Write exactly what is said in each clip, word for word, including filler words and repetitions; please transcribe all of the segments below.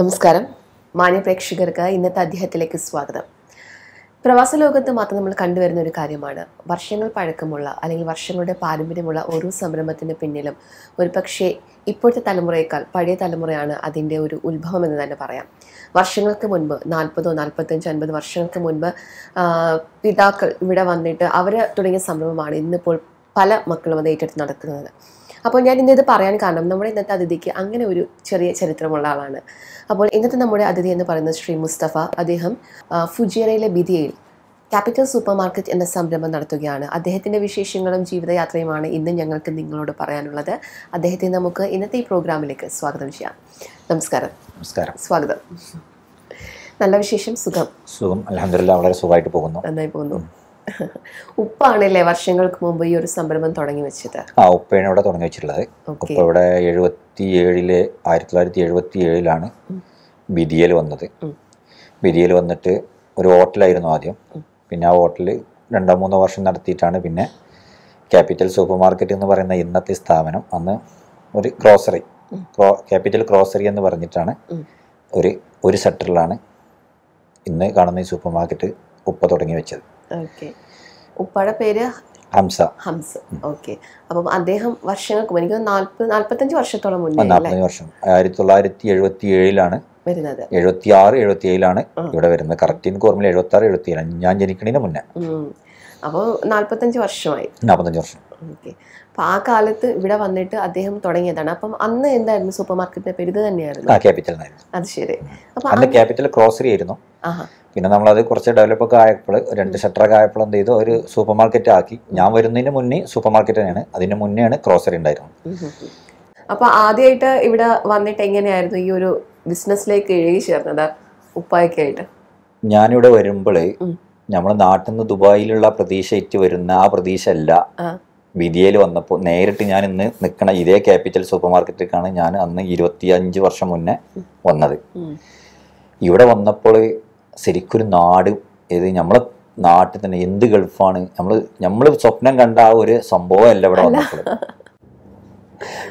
നമസ്കാരം മാന്യപ്രേക്ഷകർക്ക് ഇന്നത്തെ അധ്യായത്തിലേക്ക് സ്വാഗതം. പ്രവാസ ലോകത്ത് മാത്രം നമ്മൾ കണ്ടുവരുന്ന ഒരു കാര്യമാണ് വർഷങ്ങൾ പഴക്കമുള്ള അല്ലെങ്കിൽ വർഷങ്ങളുടെ പാരമ്പര്യമുള്ള ഓരോ സംരംഭത്തിന് പിന്നിലും ഒരുപക്ഷേ ഇപ്പോഴത്തെ തലമുറയേക്കാൾ പഴയ തലമുറയാണ് അതിൻ്റെ ഒരു ഉത്ഭവം എന്ന് തന്നെ പറയാം. വർഷങ്ങൾക്ക് മുൻപ് നാൽപ്പതോ നാൽപ്പത്തഞ്ച് അൻപത് വർഷങ്ങൾക്ക് മുൻപ് പിതാക്കൾ ഇവിടെ വന്നിട്ട് അവർ തുടങ്ങിയ സംരംഭമാണ് ഇന്നിപ്പോൾ പല മക്കളും അത് ഏറ്റെടുത്ത് നടക്കുന്നത്. അപ്പോൾ ഞാൻ ഇന്ന് ഇത് പറയാൻ കാരണം നമ്മുടെ ഇന്നത്തെ അതിഥിക്ക് അങ്ങനെ ഒരു ചെറിയ ചരിത്രമുള്ള ആളാണ്. അപ്പോൾ ഇന്നത്തെ നമ്മുടെ അതിഥി എന്ന് പറയുന്നത് ശ്രീ മുസ്തഫ. അദ്ദേഹം ഫുജിയറയിലെ ബിദിയയിൽ ക്യാപിറ്റൽ സൂപ്പർ മാർക്കറ്റ് എന്ന സംരംഭം നടത്തുകയാണ്. അദ്ദേഹത്തിൻ്റെ വിശേഷങ്ങളും ജീവിതയാത്രയുമാണ് ഇന്ന് ഞങ്ങൾക്ക് നിങ്ങളോട് പറയാനുള്ളത്. അദ്ദേഹത്തെ നമുക്ക് ഇന്നത്തെ ഈ പ്രോഗ്രാമിലേക്ക് സ്വാഗതം ചെയ്യാം. നമസ്കാരം. നമസ്കാരം. സ്വാഗതം. നല്ല വിശേഷം? സുഖം സുഖം അൽഹംദുലില്ലാ, വളരെ സുഖമായിട്ട് പോകുന്നു. നന്നായി പോകുന്നു. ഉപ്പാണല്ലേ വർഷങ്ങൾക്ക് മുമ്പ് ഈ ഒരു സംരംഭം തുടങ്ങി വെച്ചത്? ആ, ഉപ്പയാണ് ഇവിടെ തുടങ്ങി വെച്ചിട്ടുള്ളത്. ഉപ്പ ഇവിടെ എഴുപത്തി ഏഴിലെ ആയിരത്തി തൊള്ളായിരത്തി എഴുപത്തി ഏഴിലാണ് ബിദിയയിൽ വന്നത്. ബിദിയയിൽ വന്നിട്ട് ഒരു ഹോട്ടലായിരുന്നു ആദ്യം. പിന്നെ ആ ഹോട്ടൽ രണ്ടോ മൂന്നോ വർഷം നടത്തിയിട്ടാണ് പിന്നെ ക്യാപിറ്റൽ സൂപ്പർ മാർക്കറ്റ് എന്ന് പറയുന്ന ഇന്നത്തെ സ്ഥാപനം അന്ന് ഒരു ഗ്രോസറി ക്യാപിറ്റൽ ഗ്രോസറി എന്ന് പറഞ്ഞിട്ടാണ് ഒരു ഒരു സെക്ടറിലാണ് ഇന്ന് കാണുന്ന ഈ സൂപ്പർ മാർക്കറ്റ് ഉപ്പ തുടങ്ങി വെച്ചത്. ഉപ്പയുടെ പേര് ഹംസ. ഹംസ. ഓക്കെ. അപ്പം അദ്ദേഹം വർഷങ്ങൾക്ക് മുമ്പ്, എനിക്ക് നാൽപ്പത് നാൽപ്പത്തഞ്ച് വർഷത്തോളം മുന്നേ, നാൽപ്പത്തഞ്ച് വർഷം, ആയിരത്തി തൊള്ളായിരത്തി എഴുപത്തി ഏഴിലാണ് വരുന്നത്. എഴുപത്തി ആറ് എഴുപത്തി ഏഴിലാണ് ഇവിടെ വരുന്നത്. കറക്റ്റ് എനിക്ക് ഓർമ്മയിൽ എഴുപത്തി ആറ് എഴുപത്തി ഏഴാണ്, ഞാൻ ജനിക്കണതിന് മുന്നേ. അപ്പോൾ നാൽപ്പത്തഞ്ച് വർഷമായി. നാൽപ്പത്തഞ്ച് വർഷം. ഓക്കെ. അപ്പം ആ കാലത്ത് ഇവിടെ വന്നിട്ട് അദ്ദേഹം തുടങ്ങിയതാണ്. അപ്പം അന്ന് എന്തായിരുന്നു സൂപ്പർ മാർക്കറ്റിന്റെ പേര്? ഇത് തന്നെയായിരുന്നു. ആ, ക്യാപിറ്റൽ ആയിരുന്നു. അത് ശരി. അപ്പം അന്ന് ക്യാപിറ്റൽ ഗ്രോസറി ആയിരുന്നു. പിന്നെ നമ്മളത് കുറച്ച് ഡെവലപ്പൊക്കെ ആയപ്പോൾ, രണ്ട് ഷട്ടറൊക്കെ ആയപ്പോൾ എന്ത് ചെയ്തു, ഒരു സൂപ്പർ മാർക്കറ്റ് ആക്കി. ഞാൻ വരുന്നതിന് മുന്നേ സൂപ്പർ മാർക്കറ്റ് തന്നെയാണ്, അതിന് മുന്നേയാണ് ഗ്രോസറി ഉണ്ടായിരുന്നത്. അപ്പൊ ആദ്യമായിട്ട് ഇവിടെ വന്നിട്ട് എങ്ങനെയായിരുന്നു ഈ ഒരു ബിസിനസ്സിലേക്ക് എഴുതി ചേർന്നത് ഉപ്പായൊക്കെ ആയിട്ട്? ഞാനിവിടെ വരുമ്പോൾ നമ്മൾ നാട്ടിൽ നിന്ന് ദുബായിലുള്ള പ്രതീക്ഷയിട്ട് വരുന്ന ആ പ്രതീക്ഷ അല്ല ബിദിയയിൽ വന്നപ്പോൾ നേരിട്ട് ഞാൻ ഇന്ന് നിൽക്കണ ഇതേ ക്യാപിറ്റൽ സൂപ്പർ മാർക്കറ്റിലേക്കാണ് ഞാൻ അന്ന് ഇരുപത്തി അഞ്ച് വർഷം മുന്നേ വന്നത്. ഇവിടെ വന്നപ്പോൾ ശരിക്കൊരു നാട്, ഇത് നമ്മളെ നാട്ടിൽ തന്നെ എന്ത് ഗൾഫാണ്, നമ്മൾ നമ്മൾ സ്വപ്നം കണ്ട ആ ഒരു സംഭവമല്ല ഇവിടെ വന്നപ്പോൾ.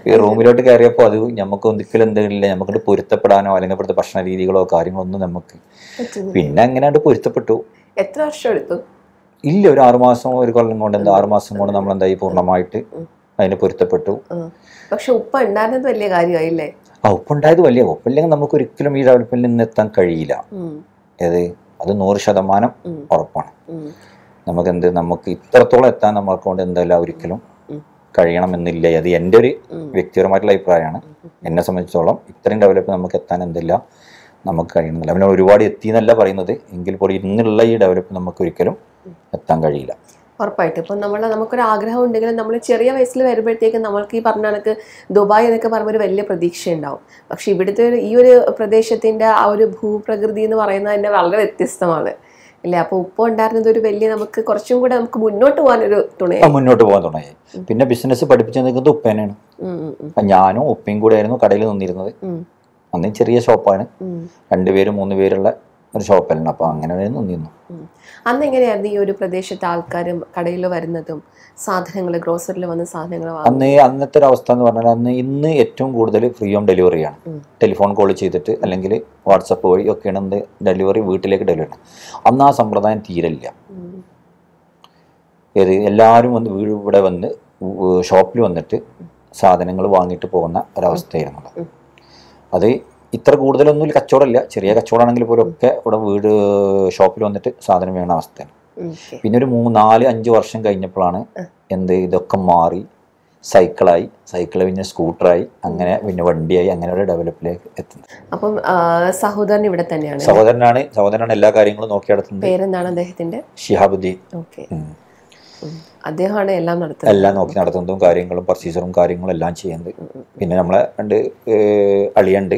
ഈ റൂമിലോട്ട് കയറിയപ്പോൾ അത് നമുക്ക് ഒന്നിക്കലും എന്തെങ്കിലും നമുക്കിട്ട് പൊരുത്തപ്പെടാനോ അല്ലെങ്കിൽ ഇവിടുത്തെ ഭക്ഷണ രീതികളോ കാര്യങ്ങളോ ഒന്നും നമുക്ക് പിന്നെ അങ്ങനെ അങ്ങോട്ട് പൊരുത്തപ്പെട്ടു. എത്ര വർഷം എടുത്തു? ഇല്ല, ഒരു ആറുമാസം, ഒരു കൊല്ലം കൊണ്ട്, എന്താ ആറുമാസം കൊണ്ട് നമ്മൾ എന്തായി പൂർണ്ണമായിട്ട് അതിന് പൊരുത്തപ്പെട്ടു. പക്ഷെ ഉപ്പ ഉണ്ടായിരുന്നത് വലിയ കാര്യമായില്ലേ? ആ, ഉപ്പ ഉണ്ടായത് വലിയ ഉപ്പില്ലെങ്കിൽ നമുക്ക് ഒരിക്കലും ഈ ഡെവലപ്പിൽ നിന്ന് എത്താൻ കഴിയില്ല. ഏത് അത് നൂറ് ശതമാനം ഉറപ്പാണ്. നമുക്ക് എന്ത് നമുക്ക് ഇത്രത്തോളം എത്താൻ നമ്മൾക്ക് കൊണ്ട് എന്തല്ല ഒരിക്കലും കഴിയണം എന്നില്ല. അത് എൻ്റെ ഒരു വ്യക്തിപരമായിട്ടുള്ള അഭിപ്രായമാണ്. എന്നെ സംബന്ധിച്ചോളം ഇത്രയും ഡെവലപ്പ് നമുക്ക് എത്താൻ എന്തില്ല, നമുക്ക് കഴിയണമെന്നില്ല. അവന് ഒരുപാട് എത്തി എന്നല്ല പറയുന്നത്, എങ്കിൽ പോലും ഇന്നുള്ള ഈ ഡെവലപ്പ് നമുക്ക് ഒരിക്കലും എത്താൻ കഴിയില്ല. ഉറപ്പായിട്ടും. ഇപ്പം നമ്മൾ നമുക്കൊരു ആഗ്രഹം ഉണ്ടെങ്കിലും നമ്മൾ ചെറിയ വയസ്സിൽ വരുമ്പോഴത്തേക്കും നമ്മൾക്ക് ഈ പറഞ്ഞ കണക്ക് ദുബായ് എന്നൊക്കെ പറയുമ്പോൾ ഒരു വലിയ പ്രതീക്ഷ ഉണ്ടാവും. പക്ഷെ ഇവിടുത്തെ ഈ ഒരു പ്രദേശത്തിൻ്റെ ആ ഒരു ഭൂപ്രകൃതി എന്ന് പറയുന്നത് തന്നെ വളരെ വ്യത്യസ്തമാണ് അല്ലേ? അപ്പോൾ ഉപ്പ് ഉണ്ടായിരുന്നത് ഒരു വലിയ നമുക്ക് കുറച്ചും കൂടെ നമുക്ക് മുന്നോട്ട് പോകാൻ ഒരു തുണയായി, മുന്നോട്ട് പോകാൻ തുണയായി. പിന്നെ ബിസിനസ് പഠിപ്പിച്ചു നിൽക്കുന്നത് ഉപ്പേനെയാണ്. ഞാനും ഉപ്പയും കൂടെ ആയിരുന്നു കടയിൽ നിന്നിരുന്നത്. അന്ന് ചെറിയ ഷോപ്പാണ്, രണ്ടുപേരും മൂന്ന് പേരുള്ള ഒരു ഷോപ്പല്ലാണ്. അപ്പോൾ അങ്ങനെ നിന്നിരുന്നു. അന്ന് എങ്ങനെയായിരുന്നു ഈ ഒരു പ്രദേശത്തെ ആൾക്കാരും കടയിൽ വരുന്നതും സാധനങ്ങൾ ഗ്രോസറിയിൽ വന്ന സാധനങ്ങൾ? അന്ന് അന്നത്തെ ഒരു അവസ്ഥ എന്ന് പറഞ്ഞാൽ അന്ന് ഇന്ന് ഏറ്റവും കൂടുതൽ ഫ്രീ ഹോം ഡെലിവറിയാണ്. ടെലിഫോൺ കോൾ ചെയ്തിട്ട് അല്ലെങ്കിൽ വാട്സപ്പ് വഴി ഒക്കെയാണ് എന്ത് ഡെലിവറി, വീട്ടിലേക്ക് ഡെലിവറി. അന്ന് ആ സമ്പ്രദായം തീരല്ല. ഏത് എല്ലാവരും വന്ന് വീട് ഇവിടെ വന്ന് ഷോപ്പിൽ വന്നിട്ട് സാധനങ്ങൾ വാങ്ങിയിട്ട് പോകുന്ന ഒരവസ്ഥയായിരുന്നത്. അത് ഇത്ര കൂടുതലൊന്നും ഒരു കച്ചവടമില്ല, ചെറിയ കച്ചവടമാണെങ്കിൽ പോലും ഒക്കെ ഇവിടെ വീട് ഷോപ്പിൽ വന്നിട്ട് സാധനം വേണ അവസ്ഥയാണ്. പിന്നെ ഒരു മൂന്ന് നാല് അഞ്ച് വർഷം കഴിഞ്ഞപ്പോഴാണ് എന്ത് ഇതൊക്കെ മാറി സൈക്കിളായി, സൈക്കിള് പിന്നെ സ്കൂട്ടറായി, അങ്ങനെ പിന്നെ വണ്ടിയായി, അങ്ങനെ ഒരു ഡെവലപ്പിലേക്ക് എത്തുന്നത്. അപ്പം സഹോദരൻ ഇവിടെ തന്നെയാണ്? സഹോദരനാണ്, സഹോദരനാണ് എല്ലാ കാര്യങ്ങളും നോക്കി നടത്തുന്നത്. പേരെന്താണ് അദ്ദേഹത്തിന്റെ? ഷിഹാബുദ്ദീൻ. ഓക്കെ. അദ്ദേഹമാണ് എല്ലാം നടത്തുന്നത്, എല്ലാം നോക്കി നടത്തുന്നതും കാര്യങ്ങളും പർച്ചേസറും കാര്യങ്ങളും എല്ലാം ചെയ്യുന്നത്. പിന്നെ നമ്മളെ രണ്ട് അളിയുണ്ട്,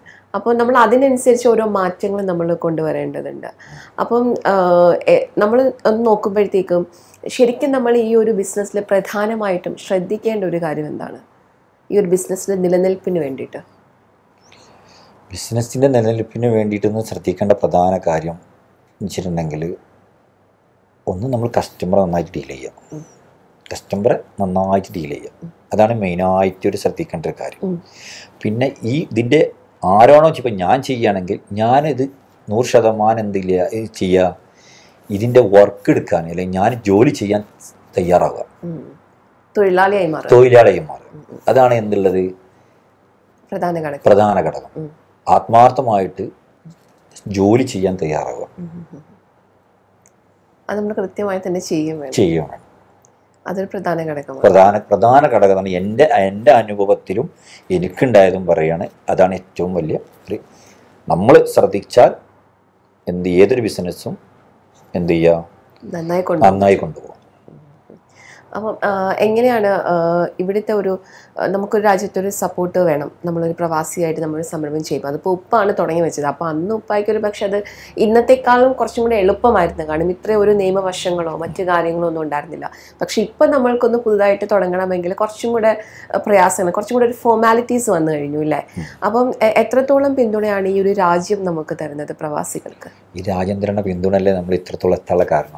അപ്പോൾ നമ്മൾ അതിനനുസരിച്ച് ഓരോ മാറ്റങ്ങൾ നമ്മൾ കൊണ്ടുവരേണ്ടതുണ്ട്. അപ്പം നമ്മൾ ഒന്ന് നോക്കുമ്പോഴത്തേക്കും ശരിക്കും നമ്മൾ ഈ ഒരു ബിസിനസ്സിൽ പ്രധാനമായിട്ടും ശ്രദ്ധിക്കേണ്ട ഒരു കാര്യം എന്താണ് ഈ ഒരു ബിസിനസ്സിൻ്റെ നിലനിൽപ്പിന് വേണ്ടിയിട്ട്? ബിസിനസ്സിൻ്റെ നിലനിൽപ്പിന് വേണ്ടിയിട്ടൊന്ന് ശ്രദ്ധിക്കേണ്ട പ്രധാന കാര്യം എന്ന് വെച്ചിട്ടുണ്ടെങ്കിൽ, ഒന്ന് നമ്മൾ കസ്റ്റമറെ നന്നായിട്ട് ഡീൽ ചെയ്യാം. കസ്റ്റമറെ നന്നായിട്ട് ഡീൽ ചെയ്യാം അതാണ് മെയിനായിട്ട് ഒരു ശ്രദ്ധിക്കേണ്ട ഒരു കാര്യം. പിന്നെ ഈ ഇതിൻ്റെ ആരാണോ ഇപ്പോൾ ഞാൻ ചെയ്യുകയാണെങ്കിൽ ഞാനിത് നൂറ് ശതമാനം എന്തില്ല ചെയ്യുക, ഇതിൻ്റെ വർക്ക് എടുക്കാൻ അല്ലെങ്കിൽ ഞാൻ ജോലി ചെയ്യാൻ തയ്യാറാവുക, തൊഴിലാളിയായി മാറുക തൊഴിലാളിയായി മാറുക അതാണ് എന്തുള്ളത് പ്രധാന ഘടകം. ആത്മാർത്ഥമായിട്ട് ജോലി ചെയ്യാൻ തയ്യാറാവുക, അത് നമ്മൾ കൃത്യമായി തന്നെ ചെയ്യും. അതൊരു പ്രധാന ഘടകമാണ്, പ്രധാന പ്രധാന ഘടകമാണ്. എൻ്റെ എൻ്റെ അനുഭവത്തിലും എനിക്കുണ്ടായതും പറയുകയാണ്, അതാണ് ഏറ്റവും വലിയ ഒരു നമ്മൾ ശ്രദ്ധിച്ചാൽ എന്ത് ഏതൊരു ബിസിനസ്സും എന്ത് ചെയ്യുക നന്നായി കൊണ്ടുപോകും. അപ്പം എങ്ങനെയാണ് ഇവിടുത്തെ ഒരു നമുക്കൊരു രാജ്യത്തൊരു സപ്പോർട്ട് വേണം, നമ്മളൊരു പ്രവാസിയായിട്ട് നമ്മളൊരു സംരംഭം ചെയ്യുമ്പോൾ അതിപ്പോൾ ഉപ്പാണ് തുടങ്ങി വെച്ചത്, അപ്പോൾ അന്ന് ഉപ്പായിക്കൊരു പക്ഷെ അത് ഇന്നത്തെക്കാളും കുറച്ചും കൂടെ എളുപ്പമായിരുന്നു, കാരണം ഇത്രയും ഒരു നിയമവശങ്ങളോ മറ്റു കാര്യങ്ങളോ ഒന്നും ഉണ്ടായിരുന്നില്ല. പക്ഷെ ഇപ്പം നമ്മൾക്കൊന്ന് പുതുതായിട്ട് തുടങ്ങണമെങ്കിൽ കുറച്ചും കൂടെ പ്രയാസങ്ങൾ, കുറച്ചും കൂടെ ഒരു ഫോർമാലിറ്റീസ് വന്നു കഴിഞ്ഞു അല്ലേ? അപ്പം എത്രത്തോളം പിന്തുണയാണ് ഈ ഒരു രാജ്യം നമുക്ക് തരുന്നത് പ്രവാസികൾക്ക്? ഈ രാജ്യാന്തരണ പിന്തുണയല്ലേ നമ്മൾ ഇത്രത്തോളം എത്താനുള്ള കാരണം.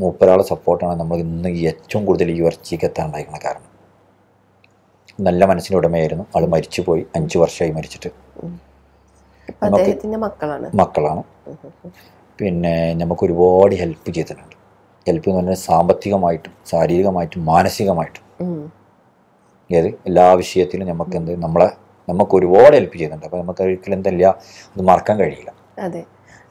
മൂപ്പരാളെ സപ്പോർട്ടാണ് നമ്മൾ ഇന്ന് ഏറ്റവും കൂടുതൽ ഈ ഉയർച്ചയ്ക്ക് എത്താൻ ഉണ്ടായിരിക്കുന്ന കാരണം. നല്ല മനസ്സിൻ്റെ ഉടമയായിരുന്നു, ആൾ മരിച്ചു പോയി, അഞ്ച് വർഷമായി മരിച്ചിട്ട്. മക്കളാണ്. പിന്നെ നമുക്ക് ഒരുപാട് ഹെൽപ്പ് ചെയ്തിട്ടുണ്ട്. ഹെൽപ്പ് എന്ന് പറഞ്ഞാൽ സാമ്പത്തികമായിട്ടും ശാരീരികമായിട്ടും മാനസികമായിട്ടും ഏത് എല്ലാ വിഷയത്തിലും നമുക്ക് എന്ത് നമ്മളെ നമുക്ക് ഒരുപാട് ഹെൽപ്പ് ചെയ്തിട്ടുണ്ട്. അപ്പോൾ നമുക്ക് ഒരിക്കലും എന്തല്ല അത് മറക്കാൻ കഴിയില്ല. അതെ,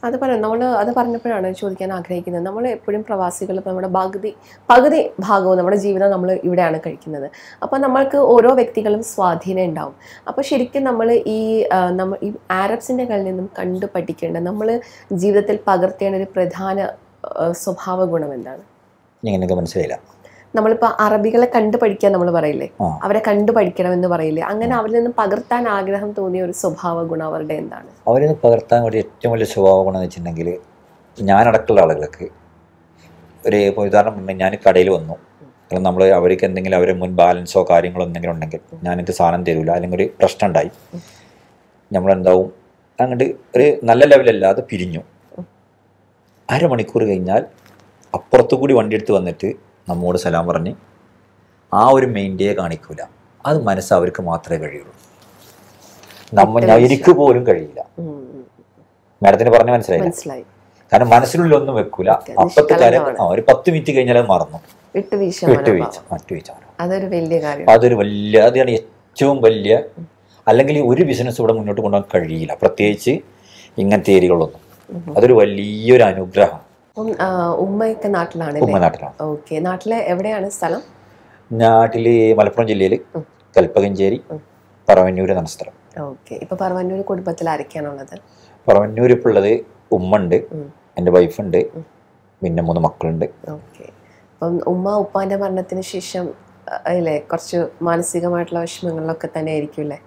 അത് പറയാം. നമ്മൾ അത് പറഞ്ഞപ്പോഴാണ് ചോദിക്കാൻ ആഗ്രഹിക്കുന്നത്, നമ്മൾ എപ്പോഴും പ്രവാസികൾ നമ്മുടെ പകുതി പകുതി ഭാഗവും നമ്മുടെ ജീവിതം നമ്മൾ ഇവിടെയാണ് കഴിക്കുന്നത്. അപ്പോൾ നമ്മൾക്ക് ഓരോ വ്യക്തികളും സ്വാധീനം ഉണ്ടാവും. അപ്പോൾ ശരിക്കും നമ്മൾ ഈ നമ്മൾ ഈ ആരബ്സിൻ്റെ കളിൽ നിന്നും കണ്ടു പഠിക്കേണ്ട, നമ്മൾ ജീവിതത്തിൽ പകർത്തേണ്ട ഒരു പ്രധാന സ്വഭാവ ഗുണം എന്താണ്? എങ്ങനെയൊക്കെ മനസ്സിലായില്ല. നമ്മളിപ്പോൾ അറബികളെ കണ്ടു പഠിക്കാൻ നമ്മൾ പറയില്ലേ, അവരെ കണ്ടു പഠിക്കണമെന്ന് പറയില്ലേ, അങ്ങനെ അവരിൽ നിന്ന് പകർത്താൻ ആഗ്രഹം തോന്നിയ ഒരു സ്വഭാവ ഗുണം അവരുടെ എന്താണ്? അവരിൽ നിന്ന് പകർത്താൻ ഒരു ഏറ്റവും വലിയ സ്വഭാവ ഗുണം എന്ന് വെച്ചിട്ടുണ്ടെങ്കിൽ, ഞാനടക്കമുള്ള ആളുകൾക്ക് ഒരു ഉദാഹരണം പറഞ്ഞാൽ, ഞാൻ കടയിൽ വന്നു കാരണം നമ്മൾ അവർക്ക് എന്തെങ്കിലും അവരെ മുൻ ബാലൻസോ കാര്യങ്ങളോ എന്തെങ്കിലും ഉണ്ടെങ്കിൽ ഞാനിത് സാധനം തരൂല, അല്ലെങ്കിൽ ഒരു പ്രശ്നം ഉണ്ടായി നമ്മളെന്താവും അങ്ങോട്ട് ഒരു നല്ല ലെവലല്ലാതെ പിരിഞ്ഞു. അരമണിക്കൂർ കഴിഞ്ഞാൽ അപ്പുറത്തു കൂടി വണ്ടിയെടുത്ത് വന്നിട്ട് നമ്മോട് സലാം പറഞ്ഞ് ആ ഒരു മെയിൻഡേ കാണിക്കൂല. അത് മനസ്സ് അവർക്ക് മാത്രമേ കഴിയുള്ളൂ, നമ്മൾ എനിക്ക് പോലും കഴിയില്ല. മാഡത്തിന് പറഞ്ഞ് മനസ്സിലായി, കാരണം മനസ്സിനുള്ളിൽ ഒന്നും വെക്കൂല. അപ്പത്തെ കാര്യം ഒരു പത്ത് മിനിറ്റ് കഴിഞ്ഞാൽ അത് മറന്നു, വിട്ടുവീഴ്ച മറ്റുവീഴ്ച. അതൊരു വലിയ അതാണ് ഏറ്റവും വലിയ. അല്ലെങ്കിൽ ഒരു ബിസിനസ് ഇവിടെ മുന്നോട്ട് കൊണ്ടുപോകാൻ കഴിയില്ല, പ്രത്യേകിച്ച് ഇങ്ങനത്തെ ഏരിയകളൊന്നും. അതൊരു വലിയൊരു അനുഗ്രഹം. ഉമ്മയൊക്കെ നാട്ടിലാണ്? ഉമ്മ നാട്ടിലാണ്. ഓക്കെ, നാട്ടിലെ എവിടെയാണ് സ്ഥലം? നാട്ടിൽ മലപ്പുറം ജില്ലയിൽ കൽപ്പകഞ്ചേരി പറവന്നൂർ എന്ന സ്ഥലം. ഓക്കെ, ഇപ്പോൾ പറവന്നൂർ കുടുംബത്തിൽ ആരൊക്കെയാണുള്ളത്? പറവന്നൂർ ഇപ്പോൾ ഉള്ളത് ഉമ്മ ഉണ്ട്, എൻ്റെ വൈഫുണ്ട്, പിന്നെ മൂന്ന് മക്കളുണ്ട്. ഓക്കെ, അപ്പം ഉമ്മ ഉപ്പാൻ്റെ മരണത്തിന് ശേഷം അല്ലേ കുറച്ച് മാനസികമായിട്ടുള്ള വിഷമങ്ങളിലൊക്കെ തന്നെ ആയിരിക്കും അല്ലേ?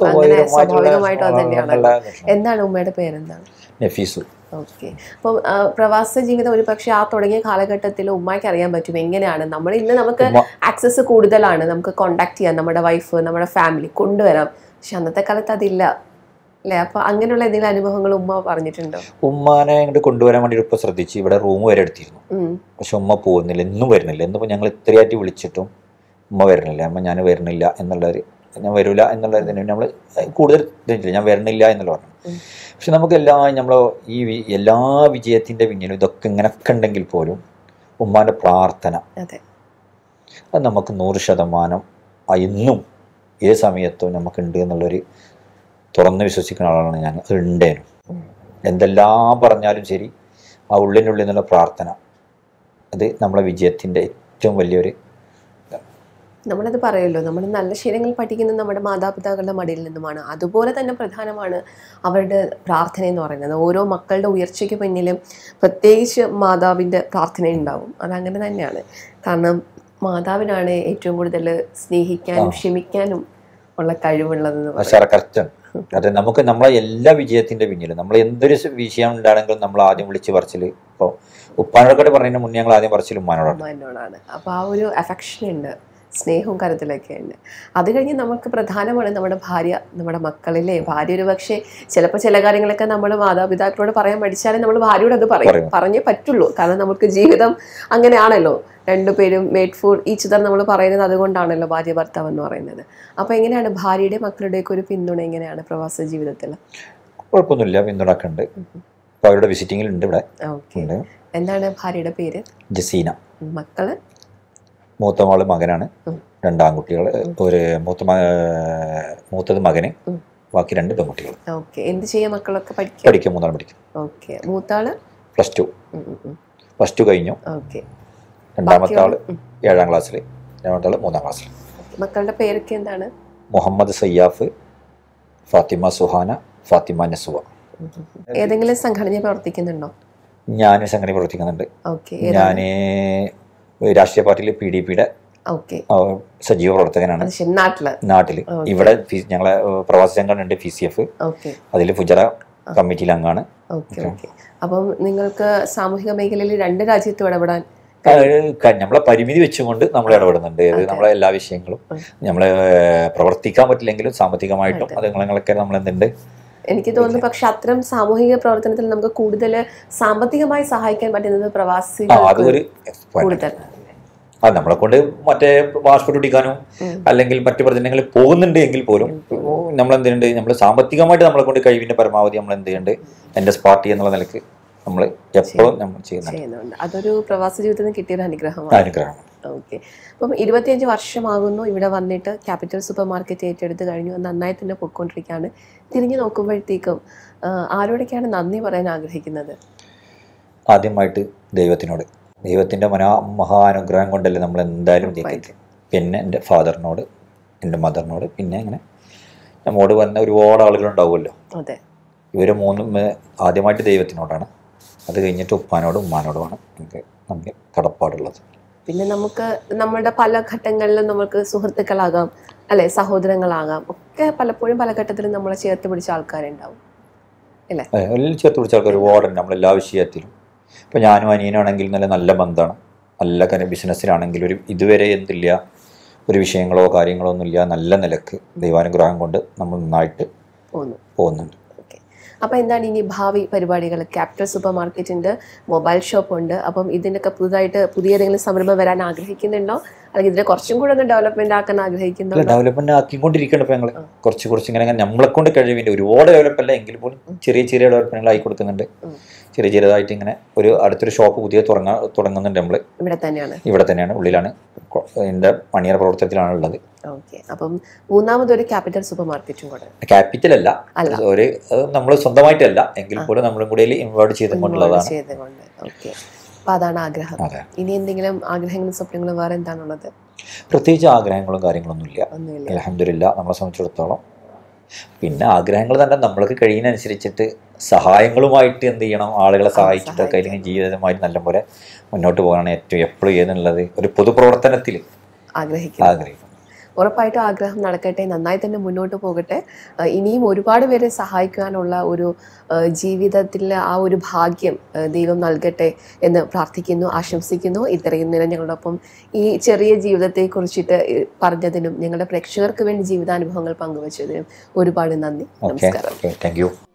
സ്വാഭാവികമായിട്ടും അത് തന്നെയാണല്ലോ. എന്താണ് ഉമ്മയുടെ പേരെന്താണ്? നഫീസു. ഓക്കെ, അപ്പം പ്രവാസ ജീവിതം ഒരു പക്ഷേ ആ തുടങ്ങിയ കാലഘട്ടത്തിൽ ഉമ്മയ്ക്ക് അറിയാൻ പറ്റും എങ്ങനെയാണ് നമ്മൾ ഇന്ന് നമുക്ക് ആക്സസ് കൂടുതലാണ്, നമുക്ക് കോണ്ടാക്ട് ചെയ്യാം, നമ്മുടെ വൈഫ് നമ്മുടെ ഫാമിലി കൊണ്ടുവരാം. പക്ഷെ അന്നത്തെ കാലത്ത് അതില്ല അല്ലേ? അപ്പൊ അങ്ങനെയുള്ള എന്തെങ്കിലും അനുഭവങ്ങൾ ഉമ്മ പറഞ്ഞിട്ടുണ്ടോ? ഉമ്മാനെ അങ്ങോട്ട് കൊണ്ടുവരാൻ വേണ്ടി ഇപ്പൊ ശ്രദ്ധിച്ചു, ഇവിടെ റൂം വരെ എടുത്തിരുന്നു. പക്ഷെ ഉമ്മ പോകുന്നില്ല, എന്നും വരുന്നില്ല. എന്നിപ്പോ ഞങ്ങൾ ഇത്രയായിട്ട് വിളിച്ചിട്ടും ഉമ്മ വരുന്നില്ല, അമ്മ ഞാൻ വരുന്നില്ല എന്നുള്ളൊരു ഞാൻ വരില്ല എന്നുള്ളത് തന്നെ നമ്മൾ കൂടുതൽ ഇതില്ല, ഞാൻ വരണില്ല എന്നുള്ള പറഞ്ഞു. പക്ഷെ നമുക്ക് എല്ലാ നമ്മൾ ഈ എല്ലാ വിജയത്തിൻ്റെ പിന്നിലും ഇതൊക്കെ ഇങ്ങനെയൊക്കെ ഉണ്ടെങ്കിൽ പോലും ഉമ്മാൻ്റെ പ്രാർത്ഥന അത് നമുക്ക് നൂറ് ശതമാനം ഇന്നും ഏത് സമയത്തും നമുക്കുണ്ട് എന്നുള്ളൊരു തുറന്ന് വിശ്വസിക്കുന്ന ആളാണ് ഞാൻ. അത് ഉണ്ടേനും എന്തെല്ലാം പറഞ്ഞാലും ശരി ആ ഉള്ളിനുള്ളിൽ നിന്നുള്ള പ്രാർത്ഥന അത് നമ്മളെ വിജയത്തിൻ്റെ ഏറ്റവും വലിയൊരു. നമ്മളത് പറയുമല്ലോ, നമ്മൾ നല്ല ശീലങ്ങൾ പഠിക്കുന്നത് നമ്മുടെ മാതാപിതാക്കളുടെ മടിയിൽ നിന്നുമാണ്. അതുപോലെ തന്നെ പ്രധാനമാണ് അവരുടെ പ്രാർത്ഥന എന്ന് പറയുന്നത്. ഓരോ മക്കളുടെ ഉയർച്ചയ്ക്ക് പിന്നിലും പ്രത്യേകിച്ച് മാതാവിൻ്റെ പ്രാർത്ഥനയുണ്ടാവും. അതങ്ങനെ തന്നെയാണ്. കാരണം മാതാവിനാണ് ഏറ്റവും കൂടുതൽ സ്നേഹിക്കാനും ക്ഷമിക്കാനും ഉള്ള കഴിവുള്ളതെന്ന് പറയുന്നത്. അത് നമുക്ക് നമ്മളെ എല്ലാ വിജയത്തിൻ്റെ പിന്നിലും നമ്മൾ എന്തൊരു വിഷയം ഉണ്ടാണെങ്കിലും നമ്മൾ ആദ്യം വിളിച്ച് പറച്ചിൽ ഇപ്പോൾ ഉപ്പാനോടൊക്കെ പറഞ്ഞതിന് മുന്നേ ഞങ്ങൾ ആദ്യം പറച്ചിൽ ഉമ്മാനോടാണ്. അപ്പോൾ ആ ഒരു അഫെക്ഷൻ ഉണ്ട്, സ്നേഹവും കരുതലൊക്കെയുണ്ട്. അത് കഴിഞ്ഞ് നമുക്ക് പ്രധാനമാണ് നമ്മുടെ ഭാര്യ, നമ്മുടെ മക്കളിലെ ഭാര്യ. ഒരു പക്ഷേ ചിലപ്പോൾ ചില കാര്യങ്ങളൊക്കെ നമ്മൾ മാതാപിതാക്കളോട് പറയാൻ പഠിച്ചാലേ നമ്മൾ ഭാര്യയോട് അത് പറയും പറഞ്ഞേ പറ്റുള്ളൂ. കാരണം നമുക്ക് ജീവിതം അങ്ങനെയാണല്ലോ, രണ്ടുപേരും മേഡ് ഫോർ ഈച്ച് അദർ നമ്മൾ പറയുന്നത്. അതുകൊണ്ടാണല്ലോ ഭാര്യ ഭർത്താവ് എന്ന് പറയുന്നത്. അപ്പോൾ എങ്ങനെയാണ് ഭാര്യയുടെ മക്കളുടെയൊക്കെ ഒരു പിന്തുണ എങ്ങനെയാണ് പ്രവാസ ജീവിതത്തിൽ? കുഴപ്പമൊന്നുമില്ല, പിന്തുണയൊക്കെ ഉണ്ട്. അവരുടെ വിസിറ്റിങ്ങിലുണ്ട് ഇവിടെ. ഓക്കെ, എന്താണ് ഭാര്യയുടെ പേര്? ജസീന. മക്കള്? മൂത്ത മകള് മകനാണ്, രണ്ടാൺകുട്ടികൾ. ഒരു മൂത്ത മൂത്തത് മകന്, ബാക്കി രണ്ട് പെൺകുട്ടികൾ. ഓക്കെ, എന്ത് ചെയ്യാം? മക്കളൊക്കെ പഠിക്കും, മൂന്നാൾ പഠിക്കും. ഓക്കെ, മൂത്താള് പ്ലസ് ടു പ്ലസ് ടു കഴിഞ്ഞു. ഓക്കെ, രണ്ടാമത്തെ ആള് ഏഴാം ക്ലാസ്സിൽ, രണ്ടാമത്തെ ആള് മൂന്നാം ക്ലാസ്സിൽ. മക്കളുടെ പേരൊക്കെ എന്താണ്? മുഹമ്മദ് സയ്യാഫ്, ഫാത്തിമ സുഹാന, ഫാത്തിമ നസുവ. ഏതെങ്കിലും സംഘടന പ്രവർത്തിക്കുന്നുണ്ടോ? ഞാൻ സംഘടന പ്രവർത്തിക്കുന്നുണ്ട്. ഞാൻ രാഷ്ട്രീയ പാർട്ടിയിൽ പി ഡി പിയുടെ സജീവ പ്രവർത്തകനാണ്. നാട്ടില് ഇവിടെ ഞങ്ങളെ പ്രവാസി സംഘടനയുണ്ട് പി സി എഫ്, അതിൽ ഫുജറ കമ്മിറ്റിയിൽ അംഗമാണ്. അപ്പം നിങ്ങൾക്ക് സാമൂഹിക മേഖലയിൽ രണ്ട് രാജ്യത്തും ഇടപെടാൻ നമ്മളെ പരിമിതി വെച്ചുകൊണ്ട് നമ്മൾ ഇടപെടുന്നുണ്ട്. നമ്മളെ എല്ലാ വിഷയങ്ങളും നമ്മളെ പ്രവർത്തിക്കാൻ പറ്റില്ലെങ്കിലും സാമ്പത്തികമായിട്ടും അതുങ്ങളൊക്കെ നമ്മളെന്തുണ്ട് എനിക്ക് തോന്നുന്നു. പക്ഷെ അത്തരം സാമൂഹിക പ്രവർത്തനത്തിൽ നമുക്ക് കൂടുതൽ സാമ്പത്തികമായി സഹായിക്കാൻ പറ്റുന്നത് പ്രവാസി കൂടുതൽ. അത് നമ്മളെ കൊണ്ട് മറ്റേ പാസ്പോർട്ട് ഒടിക്കാനും അല്ലെങ്കിൽ മറ്റു പ്രചനങ്ങളിൽ പോകുന്നുണ്ട് എങ്കിൽ പോലും നമ്മളെന്തുണ്ട്, നമ്മൾ സാമ്പത്തികമായിട്ട് നമ്മളെ കൊണ്ട് കഴിവിൻ്റെ പരമാവധി നമ്മൾ എന്ത് ചെയ്യേണ്ടത് എൻ്റെ പാർട്ടി എന്നുള്ള നിലയ്ക്ക് നമ്മൾ എപ്പോഴും നമ്മൾ ചെയ്യുന്നുണ്ട്. അതൊരു പ്രവാസ ജീവിതത്തിന് കിട്ടിയൊരു അനുഗ്രഹമാണ്. അനുഗ്രഹമാണ്. ഓക്കെ, അപ്പം ഇരുപത്തിയഞ്ച് വർഷമാകുന്നു ഇവിടെ വന്നിട്ട്. ക്യാപിറ്റൽ സൂപ്പർ മാർക്കറ്റ് ഏറ്റെടുത്ത് കഴിഞ്ഞു, നന്നായി തന്നെ പൊയ്ക്കൊണ്ടിരിക്കുകയാണ്. തിരിഞ്ഞു നോക്കുമ്പോഴത്തേക്കും ആരോടൊക്കെയാണ് നന്ദി പറയാൻ ആഗ്രഹിക്കുന്നത്? ആദ്യമായിട്ട് ദൈവത്തിനോട്. ദൈവത്തിൻ്റെ മനാ മഹാ അനുഗ്രഹം കൊണ്ടല്ലേ നമ്മൾ എന്തായാലും ജീവിക്കുന്നത്. പിന്നെ എൻ്റെ ഫാദറിനോട്, എൻ്റെ മദറിനോട്, പിന്നെ അങ്ങനെ നമ്മോട് വന്ന ഒരുപാട് ആളുകളുണ്ടാവുമല്ലോ. അതെ, ഇവർ മൂന്നും ആദ്യമായിട്ട് ദൈവത്തിനോടാണ്, അത് കഴിഞ്ഞിട്ട് ഉപ്പാനോടും ഉമ്മാനോടുമാണ് എനിക്ക് നമുക്ക് കടപ്പാടുള്ളത്. പിന്നെ നമുക്ക് നമ്മുടെ പല ഘട്ടങ്ങളിലും നമുക്ക് സുഹൃത്തുക്കളാകാം, അല്ലെ, സഹോദരങ്ങളാകാം, ഒക്കെ പലപ്പോഴും പല ഘട്ടത്തിലും നമ്മളെ ചേർത്ത് പിടിച്ച ആൾക്കാരുണ്ടാവും അല്ലേ? ചേർത്ത് പിടിച്ച ആൾക്കാർ ഒരുപാടുണ്ട് നമ്മളെല്ലാ വിഷയത്തിലും. ഇപ്പം ഞാനും അനിയനാണെങ്കിൽ നല്ല നല്ല ബന്ധമാണ്. നല്ല കാര്യം ബിസിനസ്സിലാണെങ്കിൽ ഒരു ഇതുവരെ എന്തില്ല, ഒരു വിഷയങ്ങളോ കാര്യങ്ങളോ ഒന്നുമില്ല. നല്ല നിലക്ക് ദൈവാനുഗ്രഹം കൊണ്ട് നമ്മൾ നന്നായിട്ട് പോകുന്നുണ്ട്. അപ്പോൾ എന്താണ് ഇനി ഭാവി പരിപാടികൾ? ക്യാപിറ്റൽ സൂപ്പർ മാർക്കറ്റിൻ്റെ മൊബൈൽ ഷോപ്പുണ്ട്. അപ്പം ഇതിനൊക്കെ പുതുതായിട്ട് പുതിയ ഏതെങ്കിലും സംരംഭം വരാൻ ആഗ്രഹിക്കുന്നുണ്ടോ? അല്ലെങ്കിൽ ഇതിനെ കുറച്ചും കൂടെ ഒന്ന് ഡെവലപ്മെന്റ് ആക്കാൻ ആഗ്രഹിക്കുന്നുണ്ടോ? ഡെവലപ്മെന്റ് ആക്കിക്കൊണ്ടിരിക്കണം. ഇപ്പോൾ ഞങ്ങൾ കുറച്ച് കുറച്ച് ഇങ്ങനെ നമ്മളെക്കൊണ്ട് കഴിവിൻ്റെ ഒരുപാട് ഡെവലപ്പ് അല്ല എങ്കിൽ പോലും ചെറിയ ചെറിയ ഡെവലപ്മെന്റുകൾ ആയി കൊടുക്കുന്നുണ്ട്. ചെറിയ ചെറിയതായിട്ട് ഇങ്ങനെ ഒരു അടുത്തൊരു ഷോപ്പ് പുതിയ തുടങ്ങാൻ തുടങ്ങുന്നുണ്ട്. നമ്മൾ ഇവിടെ തന്നെയാണ് ഇവിടെ തന്നെയാണ് ഉള്ളിലാണ് എൻ്റെ മണിയറ പ്രവർത്തനത്തിലാണുള്ളത്. ഓക്കെ, അപ്പം മൂന്നാമതൊരു ക്യാപിറ്റൽ സൂപ്പർ മാർക്കറ്റും കൂടെ. ക്യാപിറ്റൽ അല്ല, ഒരു നമ്മൾ സ്വന്തമായിട്ടല്ല എങ്കിൽ പോലും നമ്മളും കൂടെ ഇൻവേർട്ട് ചെയ്തുകൊണ്ടുള്ളതാണ്. ഓക്കെ, അപ്പം അതാണ് ആഗ്രഹം. ഇനി എന്തെങ്കിലും ആഗ്രഹങ്ങളും സ്വപ്നങ്ങളും വേറെ എന്താണുള്ളത്? പ്രത്യേകിച്ച് ആഗ്രഹങ്ങളും കാര്യങ്ങളൊന്നുമില്ല, അൽഹംദുലില്ലാഹ് നമ്മളെ സംബന്ധിച്ചിടത്തോളം. പിന്നെ ആഗ്രഹങ്ങൾ തന്നെ നമ്മൾക്ക് കഴിയുന്നതനുസരിച്ചിട്ട് സഹായങ്ങളുമായിട്ട് എന്ത് ചെയ്യണം, ആളുകളെ സഹായിച്ചിട്ടൊക്കെ അല്ലെങ്കിൽ ജീവിതമായിട്ട് നല്ലപോലെ മുന്നോട്ട് പോകാനാണ് ഏറ്റവും എപ്പോഴും ഏതെന്നുള്ളത് ഒരു പൊതുപ്രവർത്തനത്തിൽ ആഗ്രഹിക്കും. ആഗ്രഹിക്കും ഉറപ്പായിട്ടും ആഗ്രഹം നടക്കട്ടെ, നന്നായി തന്നെ മുന്നോട്ട് പോകട്ടെ. ഇനിയും ഒരുപാട് പേരെ സഹായിക്കാനുള്ള ഒരു ജീവിതത്തിലെ ആ ഒരു ഭാഗ്യം ദൈവം നൽകട്ടെ എന്ന് പ്രാർത്ഥിക്കുന്നു, ആശംസിക്കുന്നു. ഇത്രയും നേരം ഞങ്ങളോടൊപ്പം ഈ ചെറിയ ജീവിതത്തെക്കുറിച്ചിട്ട് പറഞ്ഞതിനും ഞങ്ങളുടെ പ്രേക്ഷകർക്ക് വേണ്ടി ജീവിതാനുഭവങ്ങൾ പങ്കുവച്ചതിനും ഒരുപാട് നന്ദി. നമസ്കാരം.